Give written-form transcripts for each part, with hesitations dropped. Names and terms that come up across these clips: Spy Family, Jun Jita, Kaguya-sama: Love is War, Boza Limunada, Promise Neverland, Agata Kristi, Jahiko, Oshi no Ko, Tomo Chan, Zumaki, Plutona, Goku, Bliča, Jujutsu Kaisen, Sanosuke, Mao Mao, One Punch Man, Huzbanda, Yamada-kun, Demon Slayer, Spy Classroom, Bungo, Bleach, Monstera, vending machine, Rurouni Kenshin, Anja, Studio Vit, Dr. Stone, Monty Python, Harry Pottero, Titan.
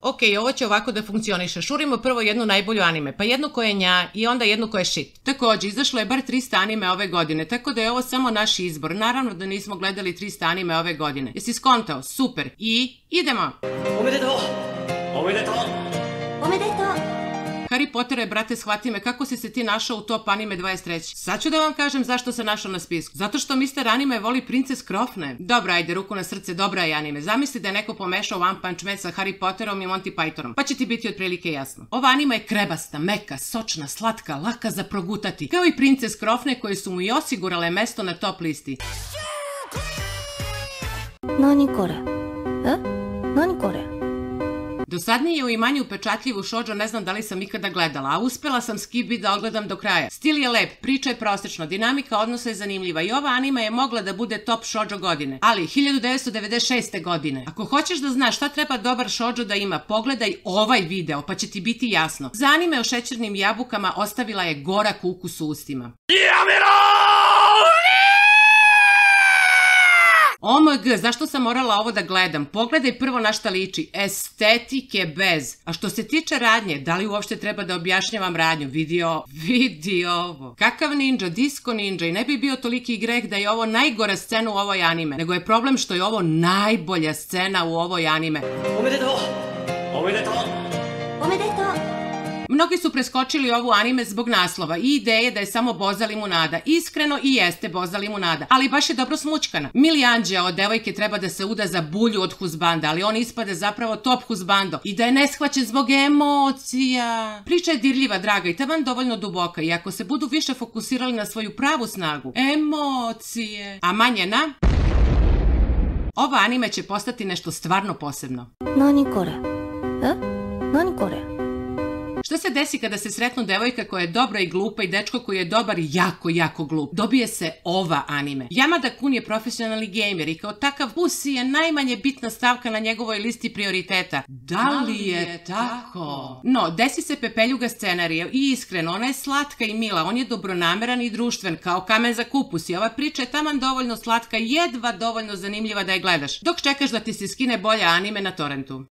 Ok, ovo će ovako da funkcioniše. Šurimo prvo jednu najbolju anime, pa jednu koja je nja i onda jednu koja je shit. Također, izašlo je bar 300 anime ove godine, tako da je ovo samo naš izbor. Naravno da nismo gledali 300 anime ove godine. Jesi skontao? Super. I idemo! Omedeto! Omedeto! Omedeto! Harry Pottero je, brate, shvati me, kako si se ti našao u top anime 23. Sad ću da vam kažem zašto se našao na spisku. Zato što mister anime voli princes Krofne. Dobra, ajde, ruku na srce, dobra je anime. Zamisli da je neko pomešao One Punch Man sa Harry Potterom i Monty Pythonom, pa će ti biti otprilike jasno. Ova anima je krebasta, meka, sočna, slatka, laka za progutati, kao i princes Krofne koje su mu i osigurale mesto na top listi. Nani kore? Nani kore? Dosadnije u imanju upečatljivu šođo ne znam da li sam ikada gledala, a uspjela sam skibi da ogledam do kraja. Stil je lep, priča je prosječna, dinamika odnosa je zanimljiva i ova anima je mogla da bude top šođo godine. Ali, 1996. godine. Ako hoćeš da znaš šta treba dobar šođo da ima, pogledaj ovaj video, pa će ti biti jasno. Za anime o šećernim jabukama ostavila je gorak ukus u ustima. OMG, zašto sam morala ovo da gledam? Pogledaj prvo na šta liči. Estetike bez. A što se tiče radnje, da li uopšte treba da objašnjavam radnju? Vidi ovo. Kakav ninja, disco ninja, i ne bi bio toliki greh da je ovo najgora scena u ovoj anime, nego je problem što je ovo najbolja scena u ovoj anime. Omedeto! Omedeto! Omedeto! Mnogi su preskočili ovu anime zbog naslova i ideje da je samo Boza Limunada. Iskreno, i jeste Boza Limunada, ali baš je dobro smućkana. Mili Anja od devojke treba da se uda za bulju od Huzbanda, ali on ispade zapravo top Huzbando i da je neshvaćen zbog emocija. Priča je dirljiva, draga i taman dovoljno duboka, i ako se budu više fokusirali na svoju pravu snagu, emocije, a manje na... ova anime će postati nešto stvarno posebno. Nani kore? Nani kore? Šta se desi kada se sretnu devojka koja je dobra i glupa i dečko koji je dobar i jako glup? Dobije se ova anime. Yamada-kun je profesionalni gamer i kao takav pusi je najmanje bitna stavka na njegovoj listi prioriteta. Da li je tako? No, desi se pepeljuga scenarija i iskreno, ona je slatka i mila, on je dobronameran i društven, kao kamen za kupus, i ova priča je taman dovoljno slatka i jedva dovoljno zanimljiva da je gledaš, dok čekaš da ti se skine bolja anime na torrentu.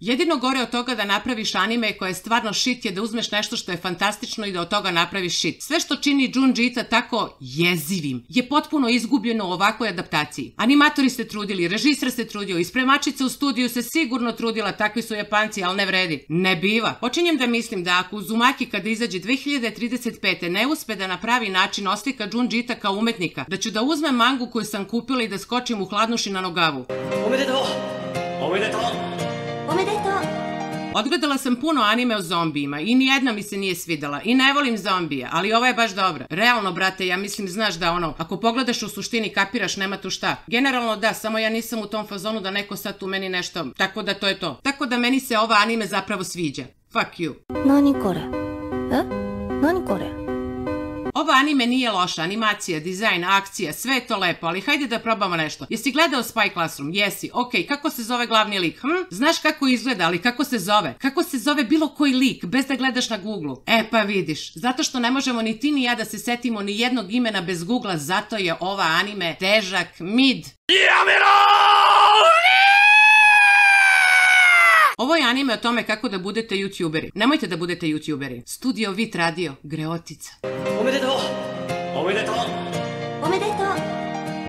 Jedino gore od toga da napraviš anime koja je stvarno shit je da uzmeš nešto što je fantastično i da od toga napraviš shit. Sve što čini Jun Jita tako jezivim je potpuno izgubljeno u ovakvoj adaptaciji. Animatori se trudili, režiser se trudio, ispremačica u studiju se sigurno trudila, takvi su Japanci, ali ne vredi. Ne biva. Počinjem da mislim da ako Zumaki kada izađe 2035. ne uspe da na pravi način oslika Jun Jita kao umetnika, da ću da uzmem mangu koju sam kupila i da skočim u hladnuši na nogavu. Omedeto! Omedeto! Odgledala sam puno anime o zombijima i nijedna mi se nije svidala i ne volim zombije, ali ova je baš dobra. Realno, brate, ja mislim, znaš da ono, ako pogledaš u suštini kapiraš, nema tu šta. Generalno da, samo ja nisam u tom fazonu da neko sad tu meni nešto, tako da to je to. Tako da meni se ova anime zapravo sviđa. Fuck you. Nani kore? Nani kore? Ova anime nije loša, animacija, dizajn, akcija, sve je to lepo, ali hajde da probamo nešto. Jesi gledao Spy Classroom? Jesi, okej, kako se zove glavni lik? Znaš kako izgleda, ali kako se zove? Kako se zove bilo koji lik, bez da gledaš na Google-u? E, pa vidiš, zato što ne možemo ni ti ni ja da se setimo ni jednog imena bez Google-a, zato je ova anime težak mid. Ovo je anime o tome kako da budete youtuberi. Nemojte da budete youtuberi. Studio Vit radio, greotica. Omedeto! Omedeto! Omedeto!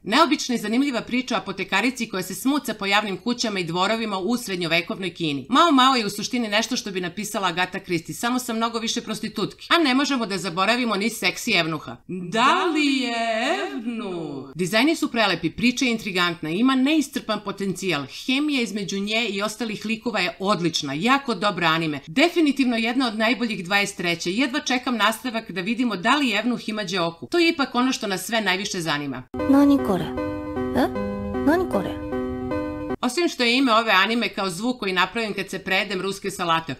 Neobična i zanimljiva priča o apotekarici koja se smuca po javnim kućama i dvorovima u srednjovekovnoj Kini. Mao Mao je u suštini nešto što bi napisala Agata Kristi, samo sa mnogo više prostitutki. A ne možemo da zaboravimo ni seksi Evnuha. Da li je Evnuh? Dizajni su prelepi, priča je intrigantna, ima neiscrpan potencijal, hemija između nje i ostalih likova je odlična, jako dobra anime. Definitivno jedna od najboljih 23. Jedva čekam nastavak da vidimo da li Evnuh ima Džioku. To je ipak ono što nas sve najviše zanima. Nani kore? Nani kore? Osim što je ime ove anime kao zvuk koji napravim kad se prejedem ruske salate.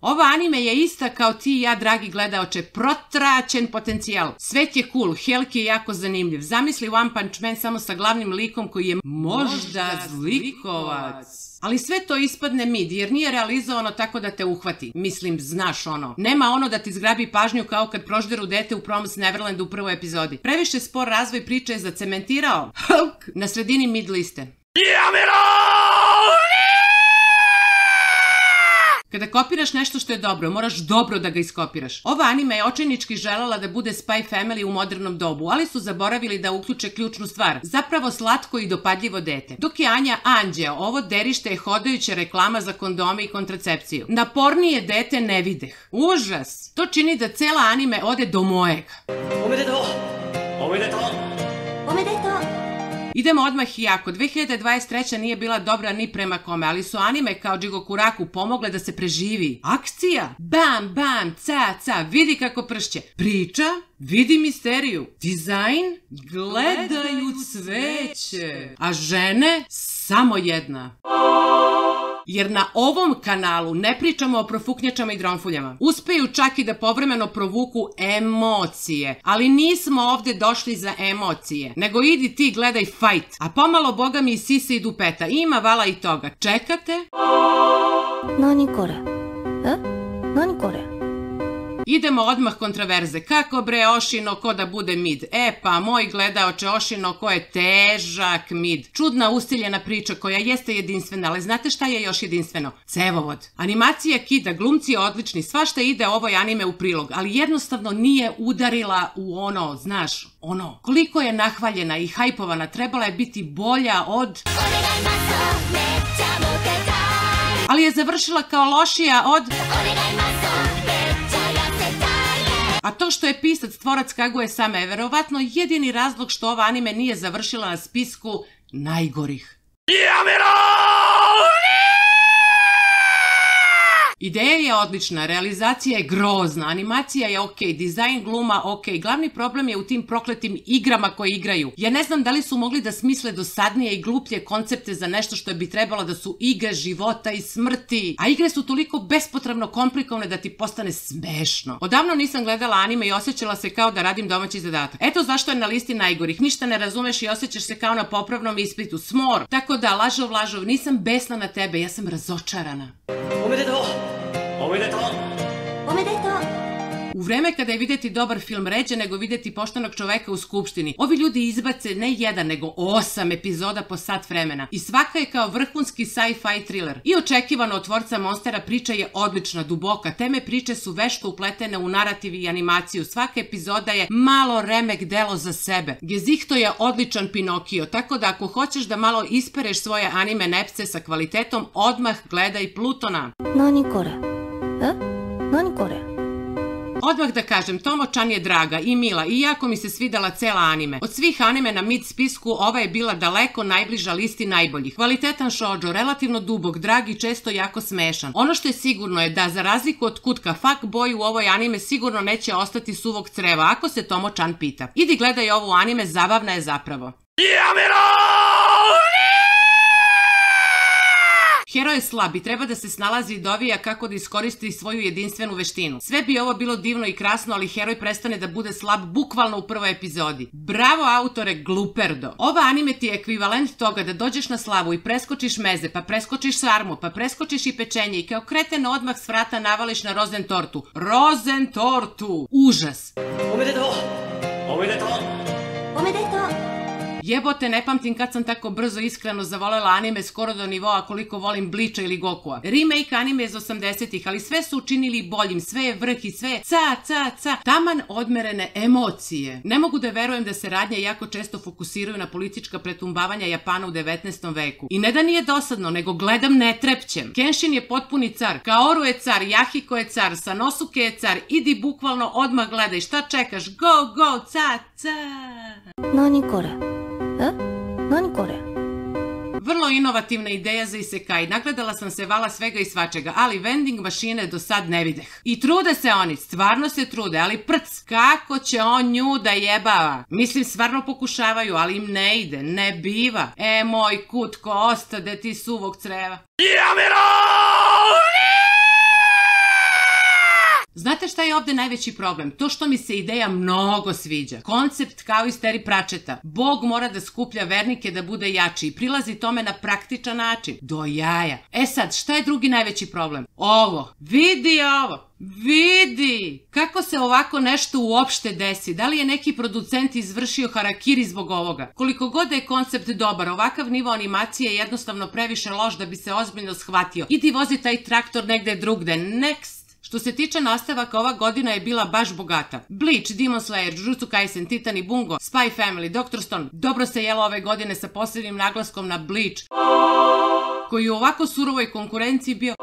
Ova anime je ista kao ti i ja, dragi gledaoče, protraćen potencijal. Svet je cool, Helki je jako zanimljiv. Zamisli One Punch Man samo sa glavnim likom koji je možda zlikovac. Ali sve to ispadne mid, jer nije realizovano tako da te uhvati. Mislim, znaš ono. Nema ono da ti zgrabi pažnju kao kad prožderu dete u Promise Neverland u prvoj epizodi. Previše spor razvoj priče je zacementirao na sredini mid liste. Kada kopiraš nešto što je dobro, moraš dobro da ga iskopiraš. Ova anime je očajnički željela da bude Spy Family u modernom dobu, ali su zaboravili da uključe ključnu stvar. Zapravo slatko i dopadljivo dete. Dok je Anja Anđeo, ovo derište je hodajuća reklama za kondome i kontracepciju. Napornije dete ne videh. Užas! To čini da cela anime ode do mojeg. Omedeto! Omedeto! Omedeto! Idemo odmah i jako. 2023. nije bila dobra ni prema kome, ali su anime kao Džigoku Raku pomogle da se preživi. Akcija! Bam, bam, ca, ca, vidi kako pršće. Priča? Vidi misteriju. Dizajn? Gledaju cveće. A žene? Samo jedna. Jer na ovom kanalu ne pričamo o profuknjačama i dronfuljama. Uspeju čak i da povremeno provuku emocije. Ali nismo ovde došli za emocije. Nego idi ti gledaj fight. A pomalo boga mi i sise i dupeta. Ima vala i toga. Čekate? Nani kore? E? Nani kore? Idemo odmah kontraverze. Kako bre Oshi no Ko da bude mid? E pa moj gledaoče, Oshi no Ko je težak mid. Čudna ustiljena priča koja jeste jedinstvena, ali znate šta je još jedinstveno? Cevovod. Animacija kida, glumci je odlični, svašta ide ovoj anime u prilog, ali jednostavno nije udarila u ono, znaš, ono. Koliko je nahvaljena i hajpovana, trebala je biti bolja od... Ali je završila kao lošija od... A to što je pisac tvorac Kaguya Sama je verovatno jedini razlog što ova anime nije završila na spisku najgorih. Ideja je odlična, realizacija je grozna, animacija je ok, dizajn gluma ok, glavni problem je u tim prokletim igrama koje igraju. Ja ne znam da li su mogli da smisle dosadnije i gluplje koncepte za nešto što bi trebalo da su igre života i smrti. A igre su toliko bespotrebno komplikovane da ti postane smešno. Odavno nisam gledala anime i osjećala se kao da radim domaći zadatak. Eto zašto je na listi najgorih, ništa ne razumeš i osjećaš se kao na popravnom ispitu, smor. Tako da, lažov, lažov, nisam besna na tebe, ja sam razočarana. U vreme kada je videti dobar film ređe nego videti poštenog čoveka u skupštini, ovi ljudi izbace ne jedan nego 8 epizoda po sat vremena i svaka je kao vrhunski sci-fi thriller. I očekivano od tvorca Monstera, priča je odlična, duboka, teme priče su vešto upletene u narativ i animaciju, svaka epizoda je malo remek delo za sebe. Gezihto je odličan Pinokio, tako da ako hoćeš da malo ispereš svoje anime nepce sa kvalitetom, odmah gledaj Plutona. Nani kore? E? Nani kore? Odmah da kažem, Tomo Chan je draga i mila i jako mi se svidala cela anime. Od svih anime na mid spisku, ova je bila daleko najbliža listi najboljih. Kvalitetan shoujo, relativno dubog, drag i često jako smešan. Ono što je sigurno je da, za razliku od kutka, fuckboy u ovoj anime sigurno neće ostati suvog creva, ako se Tomo Chan pita. Idi gledaj ovu anime, zabavna je zapravo. Hero je slab i treba da se snalazi i dovija kako da iskoristi svoju jedinstvenu veštinu. Sve bi ovo bilo divno i krasno, ali heroj prestane da bude slab bukvalno u prvoj epizodi. Bravo autore, gluperdo! Ova anime ti je ekvivalent toga da dođeš na slavu i preskočiš meze, pa preskočiš sarmu, pa preskočiš i pečenje i kao kreten odmah s vrata navališ na rozen tortu. Rozen tortu! Užas! Omedeto! Omedeto! Omedeto! Jebote, ne pamtim kad sam tako brzo iskreno zavolela anime skoro do nivoa koliko volim Bliča ili Gokua. Remake anime iz 80-ih, ali sve su učinili boljim, sve je vrh i sve je ca, ca, ca, taman odmerene emocije. Ne mogu da verujem da se radnje jako često fokusiraju na politička pretumbavanja Japana u 19. veku. I ne da nije dosadno, nego gledam ne trepćem. Kenshin je potpuni car, Kaoru je car, Jahiko je car, Sanosuke je car, idi bukvalno odmah gledaj, šta čekaš, go, go, ca, ca. Nani kore? E? Nani kore? Vrlo vrlo inovativna ideja za isekaj. Nagledala sam se vala svega i svačega, ali vending mašine do sad ne videh. I trude se oni, stvarno se trude, ali prc, kako će on nju da jebava? Mislim, stvarno pokušavaju, ali im ne ide, ne biva. E, moj kutko, ostade ti suvog creva. Znate šta je ovde najveći problem? To što mi se ideja mnogo sviđa. Koncept kao isteri pračeta. Bog mora da skuplja vernike da bude jači i prilazi tome na praktičan način. Do jaja. E sad, šta je drugi najveći problem? Ovo. Vidi ovo. Vidi! Kako se ovako nešto uopšte desi? Da li je neki producent izvršio harakiri zbog ovoga? Koliko god je koncept dobar, ovakav nivo animacije je jednostavno previše loš da bi se ozbiljno shvatio. Idi vozi taj traktor negde drugde. Next! Što se tiče nastavaka, ova godina je bila baš bogata. Bleach, Demon Slayer, Jujutsu Kaisen, Titan i Bungo, Spy Family, Dr. Stone. Dobro se jelo ove godine sa posebnim naglaskom na Bleach, koji u ovako surovoj konkurenciji bio...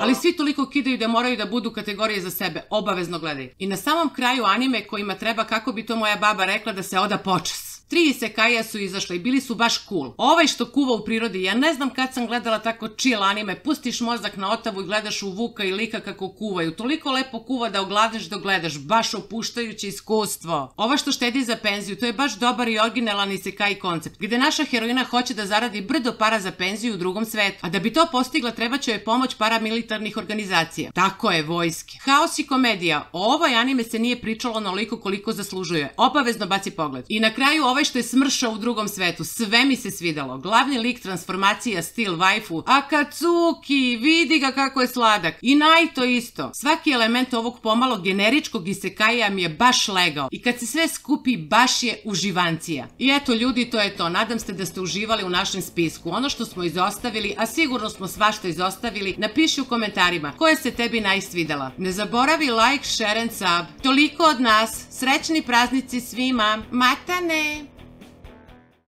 Ali svi toliko kidaju da moraju da budu kategorije za sebe, obavezno gledaj. I na samom kraju anime kojima treba, kako bi to moja baba rekla, da se oda počas. 3 isekaja su izašla i bili su baš cool. Ovaj što kuva u prirodi, ja ne znam kad sam gledala tako chill anime, pustiš mozak na otavu i gledaš u Vuka i Lika kako kuvaju. Toliko lepo kuva da ogladneš dok gledaš, baš opuštajuće iskustvo. Ova što štedi za penziju, to je baš dobar i originalan isekaj koncept, gde naša heroina hoće da zaradi brdo para za penziju u drugom svetu, a da bi to postigla trebaće joj pomoć paramilitarnih organizacija. Tako je, vojske. Haos i komedija, o ovoj anime se nije pričalo onoliko koliko zaslužuje. Obavezno baci pogled. I na kraju ovaj što je smršao u drugom svetu, sve mi se svidalo. Glavni lik transformacija stil waifu, Akatsuki, vidi ga kako je sladak. I najto isto. Svaki element ovog pomalo generičkog isekaja mi je baš legao. I kad se sve skupi, baš je uživancija. I eto ljudi, to je to. Nadam se da ste uživali u našem spisku. Ono što smo izostavili, a sigurno smo svašta izostavili, napiši u komentarima koja se tebi najsvidala. Ne zaboravi like, share and sub. Toliko od nas. Srećni praznici svima. Matane!